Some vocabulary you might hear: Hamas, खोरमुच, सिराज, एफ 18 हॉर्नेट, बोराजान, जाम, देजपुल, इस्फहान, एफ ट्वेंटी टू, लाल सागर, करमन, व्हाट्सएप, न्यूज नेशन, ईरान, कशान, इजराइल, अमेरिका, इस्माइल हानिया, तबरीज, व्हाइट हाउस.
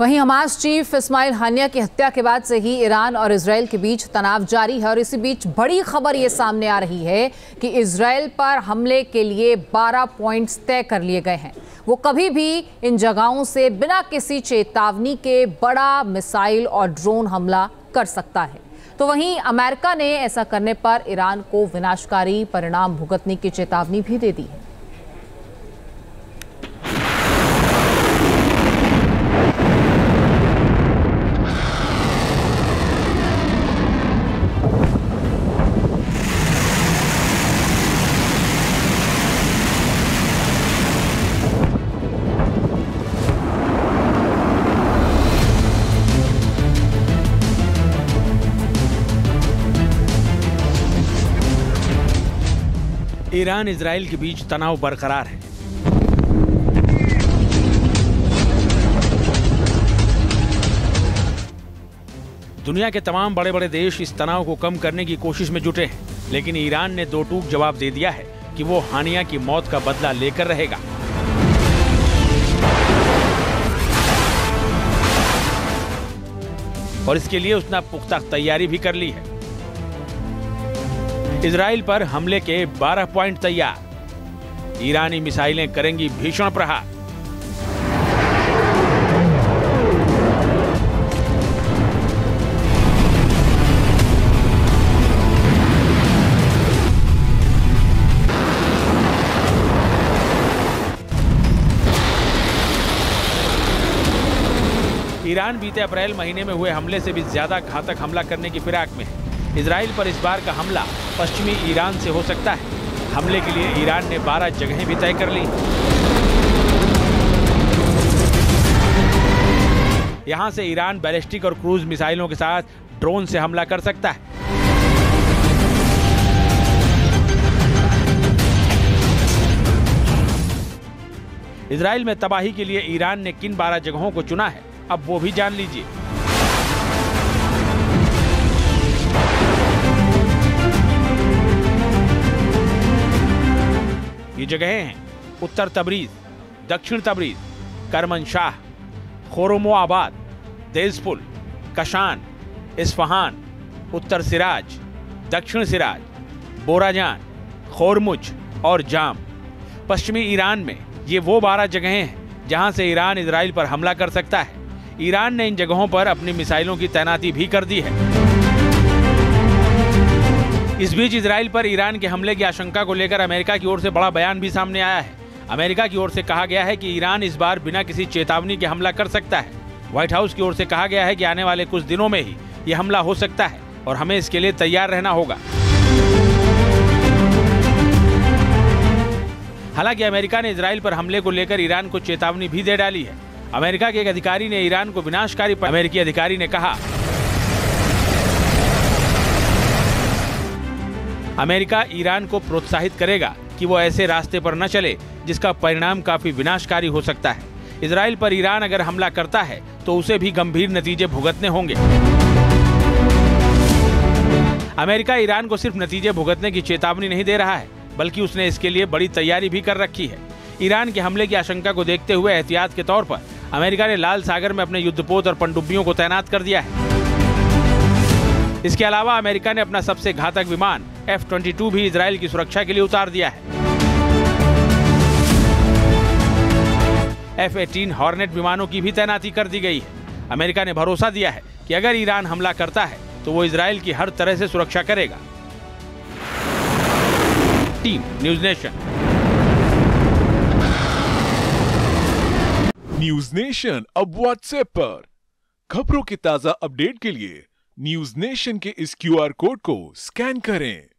वहीं Hamas chief इस्माइल हानिया की हत्या के बाद से ही ईरान और इजराइल के बीच तनाव जारी है और इसी बीच बड़ी खबर ये सामने आ रही है कि इजराइल पर हमले के लिए 12 पॉइंट्स तय कर लिए गए हैं। वो कभी भी इन जगहों से बिना किसी चेतावनी के बड़ा मिसाइल और ड्रोन हमला कर सकता है। तो वहीं अमेरिका ने ऐसा करने पर ईरान को विनाशकारी परिणाम भुगतने की चेतावनी भी दे दी है। ईरान इजराइल के बीच तनाव बरकरार है। दुनिया के तमाम बड़े बड़े देश इस तनाव को कम करने की कोशिश में जुटे हैं, लेकिन ईरान ने दो टूक जवाब दे दिया है कि वो हानिया की मौत का बदला लेकर रहेगा। और इसके लिए उसने पुख्ता तैयारी भी कर ली है। इजराइल पर हमले के 12 पॉइंट तैयार, ईरानी मिसाइलें करेंगी भीषण प्रहार। ईरान बीते अप्रैल महीने में हुए हमले से भी ज्यादा घातक हमला करने की फिराक में है। इजराइल पर इस बार का हमला पश्चिमी ईरान से हो सकता है। हमले के लिए ईरान ने 12 जगहें भी तय कर ली। यहां से ईरान बैलिस्टिक और क्रूज मिसाइलों के साथ ड्रोन से हमला कर सकता है। इजराइल में तबाही के लिए ईरान ने किन 12 जगहों को चुना है, अब वो भी जान लीजिए। ये जगहें हैं: उत्तर तबरीज, दक्षिण तबरीज, करमन Kermanshah, खोरमुच, देजपुल, कशान, इस्फहान, उत्तर सिराज, दक्षिण सिराज, बोराजान, खोरमुच और जाम। पश्चिमी ईरान में ये वो 12 जगहें हैं जहां से ईरान इजराइल पर हमला कर सकता है। ईरान ने इन जगहों पर अपनी मिसाइलों की तैनाती भी कर दी है। इस बीच इजराइल पर ईरान के हमले की आशंका को लेकर अमेरिका की ओर से बड़ा बयान भी सामने आया है। अमेरिका की ओर से कहा गया है कि ईरान इस बार बिना किसी चेतावनी के हमला कर सकता है। व्हाइट हाउस की ओर से कहा गया है कि आने वाले कुछ दिनों में ही ये हमला हो सकता है और हमें इसके लिए तैयार रहना होगा। हालांकि अमेरिका ने इजराइल पर हमले को लेकर ईरान को चेतावनी भी दे डाली है। अमेरिका के एक अधिकारी ने ईरान को विनाशकारी, अमेरिकी अधिकारी ने कहा, अमेरिका ईरान को प्रोत्साहित करेगा कि वो ऐसे रास्ते पर न चले जिसका परिणाम काफी विनाशकारी हो सकता है। इजराइल पर ईरान अगर हमला करता है तो उसे भी गंभीर नतीजे भुगतने होंगे। अमेरिका ईरान को सिर्फ नतीजे भुगतने की चेतावनी नहीं दे रहा है, बल्कि उसने इसके लिए बड़ी तैयारी भी कर रखी है। ईरान के हमले की आशंका को देखते हुए एहतियात के तौर पर अमेरिका ने लाल सागर में अपने युद्धपोत और पनडुब्बियों को तैनात कर दिया है। इसके अलावा अमेरिका ने अपना सबसे घातक विमान F-22 भी इजराइल की सुरक्षा के लिए उतार दिया है। F-18 हॉर्नेट विमानों की भी तैनाती कर दी गई है। अमेरिका ने भरोसा दिया है कि अगर ईरान हमला करता है तो वो इजराइल की हर तरह से सुरक्षा करेगा। टीम न्यूज नेशन अब व्हाट्सएप पर खबरों के ताजा अपडेट के लिए न्यूज नेशन के इस QR कोड को स्कैन करें।